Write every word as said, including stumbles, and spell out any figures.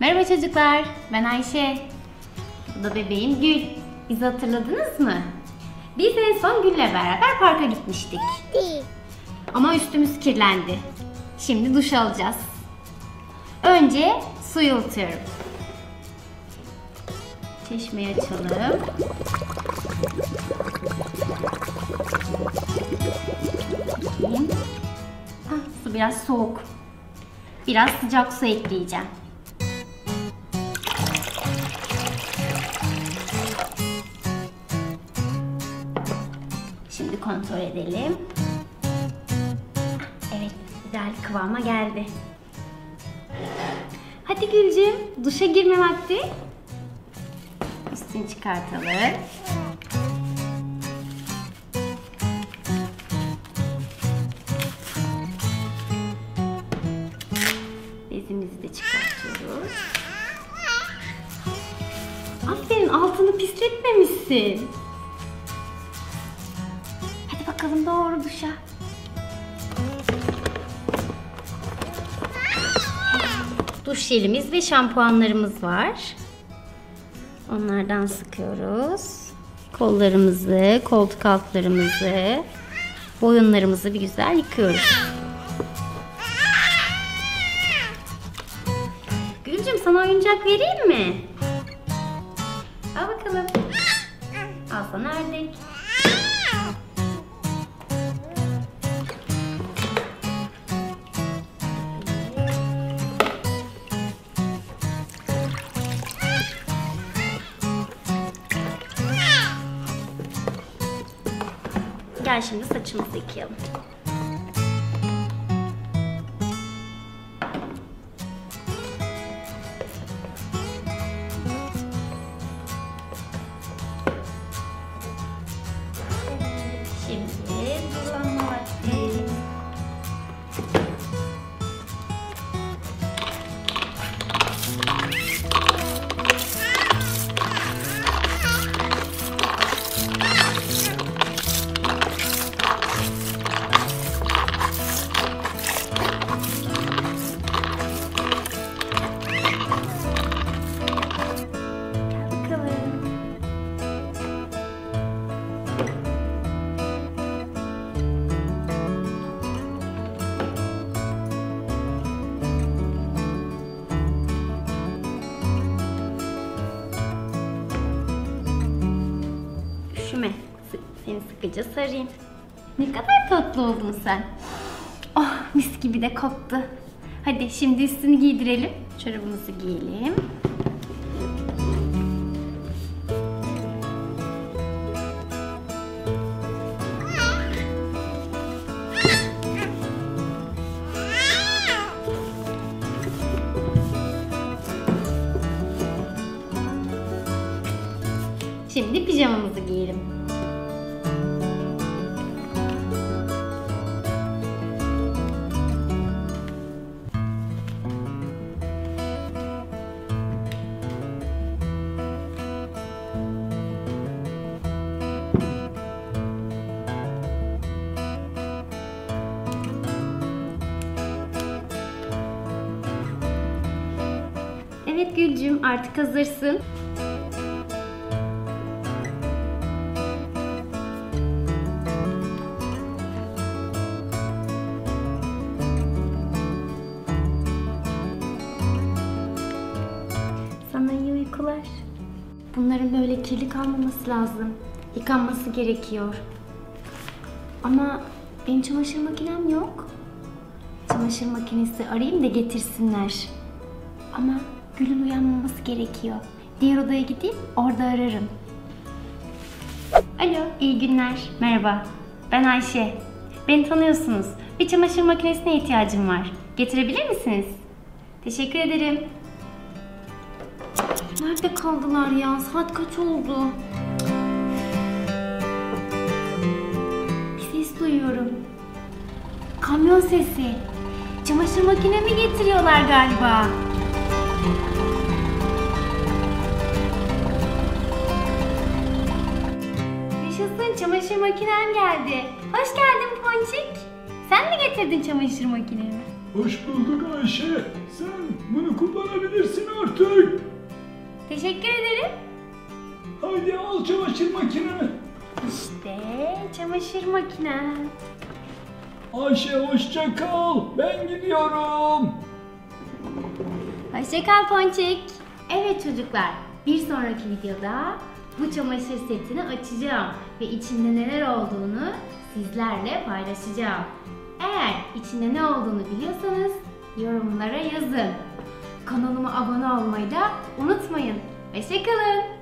Merhaba çocuklar, ben Ayşe. Bu da bebeğim Gül. Bizi hatırladınız mı? Biz en son Gül'le beraber parka gitmiştik. Ama üstümüz kirlendi. Şimdi duş alacağız. Önce suyu ılıtıyorum. Çeşmeyi açalım. Ah, su biraz soğuk. Biraz sıcak su ekleyeceğim. Şimdi kontrol edelim. Evet, güzel kıvama geldi. Hadi Gülcüm, duşa girme vakti. Üstünü çıkartalım. Bezimizi de çıkartıyoruz. Aferin, altını pisletmemişsin. Hadi bakalım doğru duşa. Duş jelimiz ve şampuanlarımız var. Onlardan sıkıyoruz. Kollarımızı, koltuk altlarımızı, boyunlarımızı bir güzel yıkıyoruz. Gülcüm, sana oyuncak vereyim mi? Al bakalım. Al sana ördek. Gel şimdi saçımızı yıkayalım. Şimdi bulanma vakti. Seni sıkıca sarayım. Ne kadar tatlı oldun sen. Oh, mis gibi de koktu. Hadi şimdi üstünü giydirelim. Çorabımızı giyelim. Şimdi pijamamızı giyelim. Evet Gülcüm, artık hazırsın. Sana iyi uykular. Bunların böyle kirli kalmaması lazım. Yıkanması gerekiyor. Ama benim çamaşır makinem yok. Çamaşır makinesi arayayım da getirsinler. Ama Gül'ün uyanmaması gerekiyor. Diğer odaya gideyim, orada ararım. Alo, iyi günler. Merhaba, ben Ayşe. Beni tanıyorsunuz. Bir çamaşır makinesine ihtiyacım var. Getirebilir misiniz? Teşekkür ederim. Nerede kaldılar ya? Saat kaç oldu? Bir ses duyuyorum. Kamyon sesi. Çamaşır makinemi getiriyorlar galiba. Çamaşır makinem geldi. Hoş geldin Ponçik. Sen mi getirdin çamaşır makinemi? Hoş bulduk Ayşe. Sen bunu kullanabilirsin artık. Teşekkür ederim. Haydi al çamaşır makineni. İşte çamaşır makinem. Ayşe hoşça kal. Ben gidiyorum. Hoşça kal Ponçik. Evet çocuklar, bir sonraki videoda bu çamaşır setini açacağım ve içinde neler olduğunu sizlerle paylaşacağım. Eğer içinde ne olduğunu biliyorsanız yorumlara yazın. Kanalıma abone olmayı da unutmayın. Hoşça kalın.